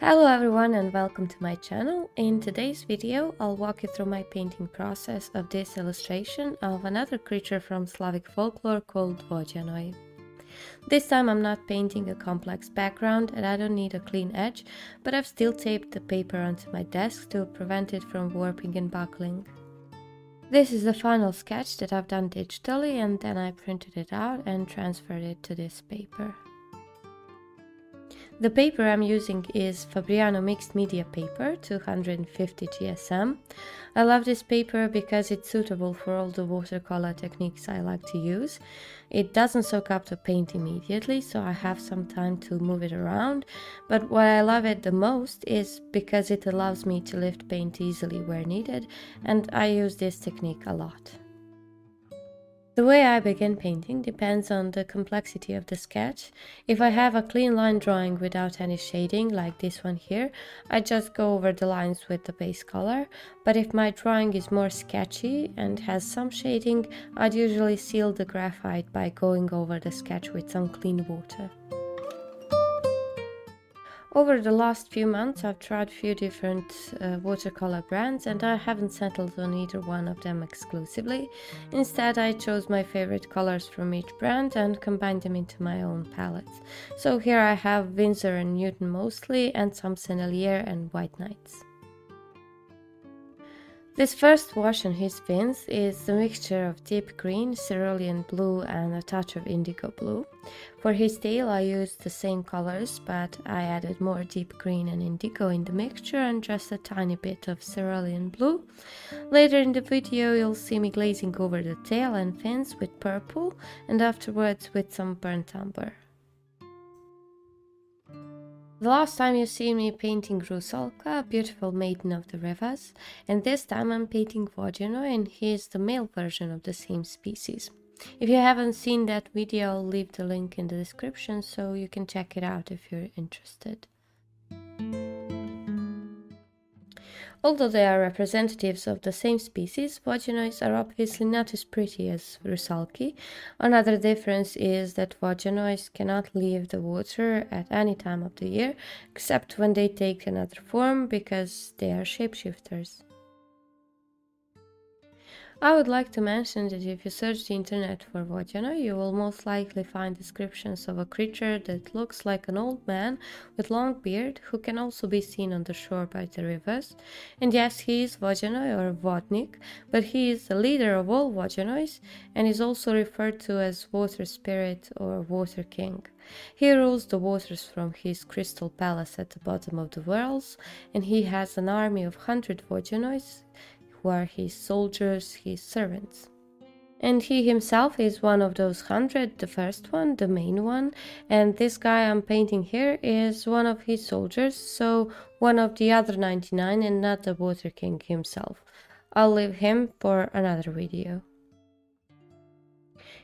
Hello everyone and welcome to my channel. In today's video I'll walk you through my painting process of this illustration of another creature from Slavic folklore called Vodyanoy. This time I'm not painting a complex background and I don't need a clean edge, but I've still taped the paper onto my desk to prevent it from warping and buckling. This is the final sketch that I've done digitally and then I printed it out and transferred it to this paper. The paper I'm using is Fabriano mixed media paper, 250 GSM. I love this paper because it's suitable for all the watercolor techniques I like to use. It doesn't soak up the paint immediately, so I have some time to move it around. But what I love it the most is because it allows me to lift paint easily where needed, and I use this technique a lot. The way I begin painting depends on the complexity of the sketch. If I have a clean line drawing without any shading, like this one here, I just go over the lines with the base color, but if my drawing is more sketchy and has some shading, I'd usually seal the graphite by going over the sketch with some clean water. Over the last few months I've tried a few different watercolor brands and I haven't settled on either one of them exclusively. Instead I chose my favorite colors from each brand and combined them into my own palettes. So here I have Winsor and Newton mostly and some Sennelier and White Nights. This first wash on his fins is a mixture of deep green, cerulean blue and a touch of indigo blue. For his tail I used the same colors, but I added more deep green and indigo in the mixture and just a tiny bit of cerulean blue. Later in the video you'll see me glazing over the tail and fins with purple and afterwards with some burnt umber. The last time you see me painting Rusalka, a beautiful maiden of the rivers, and this time I'm painting Vodyanoy and he is the male version of the same species. If you haven't seen that video, I'll leave the link in the description so you can check it out if you're interested. Although they are representatives of the same species, Vodyanoys are obviously not as pretty as Rusalki. Another difference is that Vodyanoys cannot leave the water at any time of the year, except when they take another form, because they are shapeshifters. I would like to mention that if you search the internet for Vodyanoy, you will most likely find descriptions of a creature that looks like an old man with long beard who can also be seen on the shore by the rivers. And yes, he is Vodyanoy or Vodnik, but he is the leader of all Vodyanoys and is also referred to as Water Spirit or Water King. He rules the waters from his crystal palace at the bottom of the worlds, and he has an army of 100 Vodyanoys, who are his soldiers, his servants. And he himself is one of those 100, the first one, the main one, and this guy I'm painting here is one of his soldiers, so one of the other 99 and not the Water King himself. I'll leave him for another video.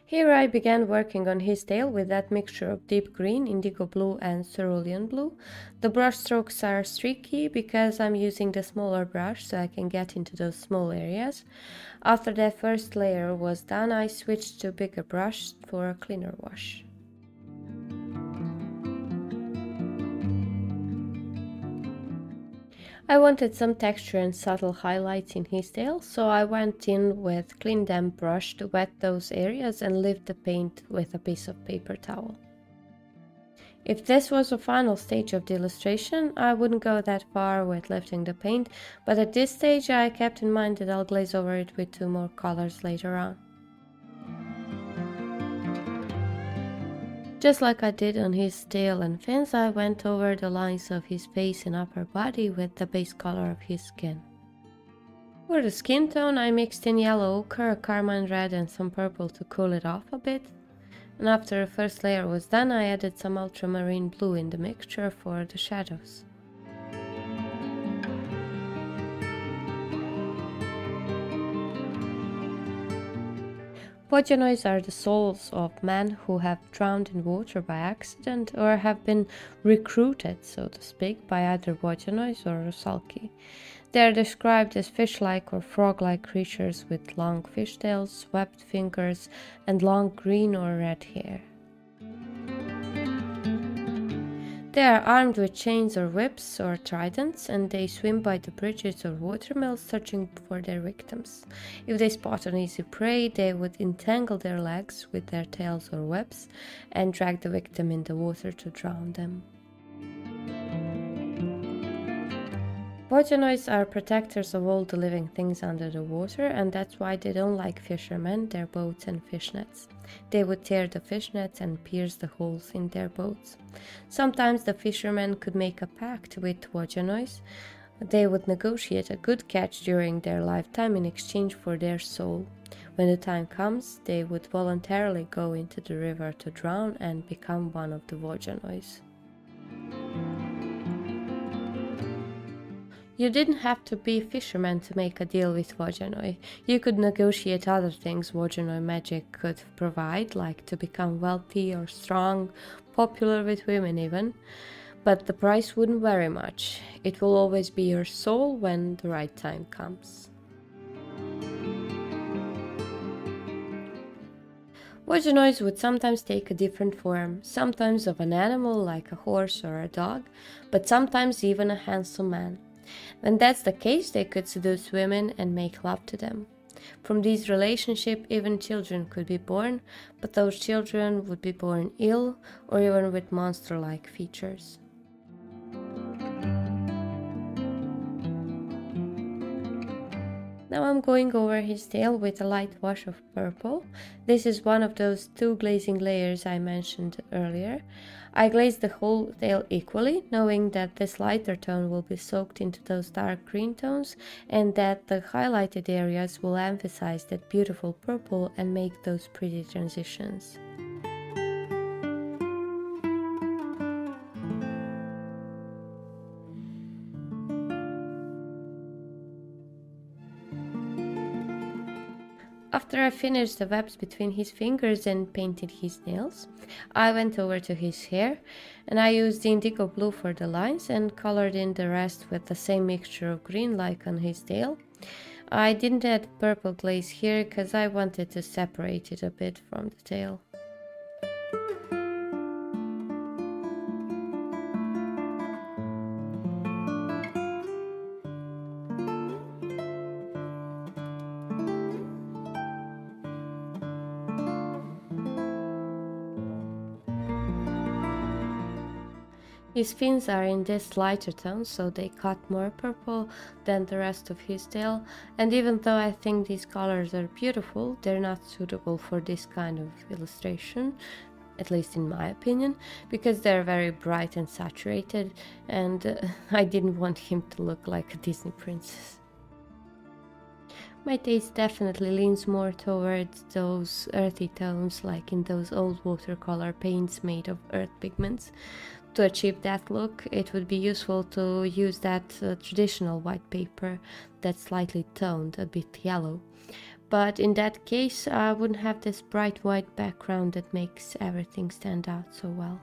Here I began working on his tail with that mixture of deep green, indigo blue and cerulean blue. The brush strokes are streaky because I'm using the smaller brush so I can get into those small areas. After that first layer was done, I switched to a bigger brush for a cleaner wash. I wanted some texture and subtle highlights in his tail, so I went in with clean damp brush to wet those areas and lift the paint with a piece of paper towel. If this was the final stage of the illustration, I wouldn't go that far with lifting the paint, but at this stage I kept in mind that I'll glaze over it with two more colors later on. Just like I did on his tail and fins, I went over the lines of his face and upper body with the base color of his skin. For the skin tone, I mixed in yellow ochre, carmine red and some purple to cool it off a bit. And after the first layer was done, I added some ultramarine blue in the mixture for the shadows. Vodyanoys are the souls of men who have drowned in water by accident or have been recruited, so to speak, by either Vodyanoys or Rusalki. They are described as fish-like or frog-like creatures with long fishtails, swept fingers and long green or red hair. They are armed with chains or whips or tridents, and they swim by the bridges or watermills searching for their victims. If they spot an easy prey, they would entangle their legs with their tails or webs and drag the victim in the water to drown them. Vodyanoys are protectors of all the living things under the water, and that's why they don't like fishermen, their boats and fishnets. They would tear the fishnets and pierce the holes in their boats. Sometimes the fishermen could make a pact with Vodyanoys. They would negotiate a good catch during their lifetime in exchange for their soul. When the time comes, they would voluntarily go into the river to drown and become one of the Vodyanoys. You didn't have to be fisherman to make a deal with Vodyanoy. You could negotiate other things Vodyanoy magic could provide, like to become wealthy or strong, popular with women even, but the price wouldn't vary much. It will always be your soul when the right time comes. Vodyanoys would sometimes take a different form, sometimes of an animal like a horse or a dog, but sometimes even a handsome man. When that's the case, they could seduce women and make love to them. From these relationships, even children could be born, but those children would be born ill or even with monster-like features. Now I'm going over his tail with a light wash of purple. This is one of those two glazing layers I mentioned earlier. I glazed the whole tail equally, knowing that this lighter tone will be soaked into those dark green tones and that the highlighted areas will emphasize that beautiful purple and make those pretty transitions. After I finished the webs between his fingers and painted his nails, I went over to his hair and I used indigo blue for the lines and colored in the rest with the same mixture of green like on his tail. I didn't add purple glaze here because I wanted to separate it a bit from the tail. His fins are in this lighter tone, so they cut more purple than the rest of his tail, and even though I think these colors are beautiful, they're not suitable for this kind of illustration, at least in my opinion, because they're very bright and saturated, and I didn't want him to look like a Disney princess. My taste definitely leans more towards those earthy tones, like in those old watercolor paints made of earth pigments. To achieve that look, it would be useful to use that traditional white paper that's slightly toned, a bit yellow. But in that case, I wouldn't have this bright white background that makes everything stand out so well.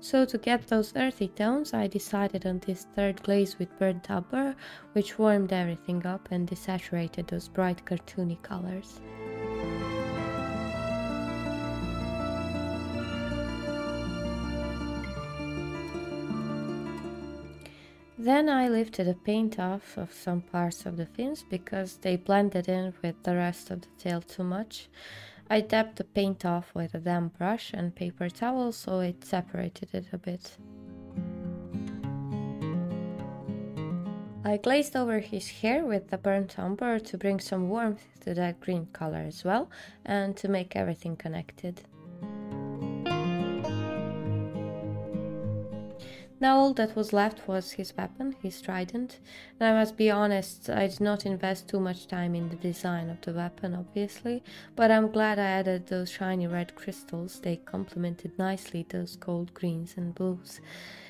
So to get those earthy tones, I decided on this third glaze with burnt umber, which warmed everything up and desaturated those bright cartoony colors. Then I lifted the paint off of some parts of the fins because they blended in with the rest of the tail too much. I dabbed the paint off with a damp brush and paper towel so it separated it a bit. I glazed over his hair with the burnt umber to bring some warmth to that green color as well and to make everything connected. Now all that was left was his weapon, his trident, and I must be honest, I did not invest too much time in the design of the weapon, obviously, but I'm glad I added those shiny red crystals. They complemented nicely those cold greens and blues,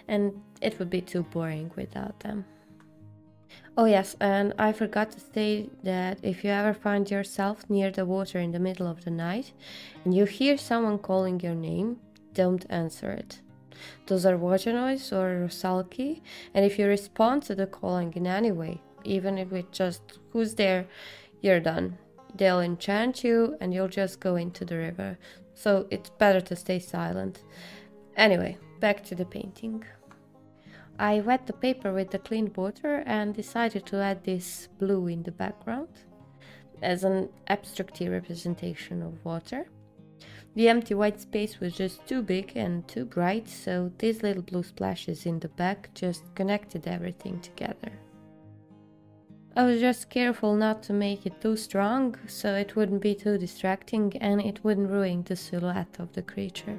and it would be too boring without them. Oh yes, and I forgot to say that if you ever find yourself near the water in the middle of the night, and you hear someone calling your name, don't answer it. Those are Vodyanoys or Rusalki, and if you respond to the calling in any way, even if it's just "who's there," you're done. They'll enchant you and you'll just go into the river, so it's better to stay silent. Anyway, back to the painting. I wet the paper with the clean water and decided to add this blue in the background as an abstracty representation of water. The empty white space was just too big and too bright, so these little blue splashes in the back just connected everything together. I was just careful not to make it too strong, so it wouldn't be too distracting and it wouldn't ruin the silhouette of the creature.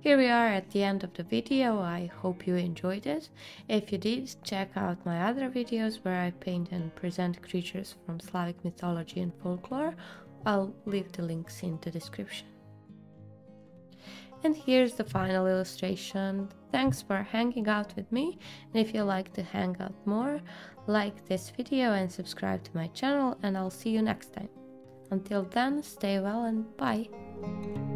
Here we are at the end of the video. I hope you enjoyed it. If you did, check out my other videos where I paint and present creatures from Slavic mythology and folklore. I'll leave the links in the description. And here's the final illustration. Thanks for hanging out with me, and if you like to hang out more, like this video and subscribe to my channel, and I'll see you next time. Until then, stay well and bye!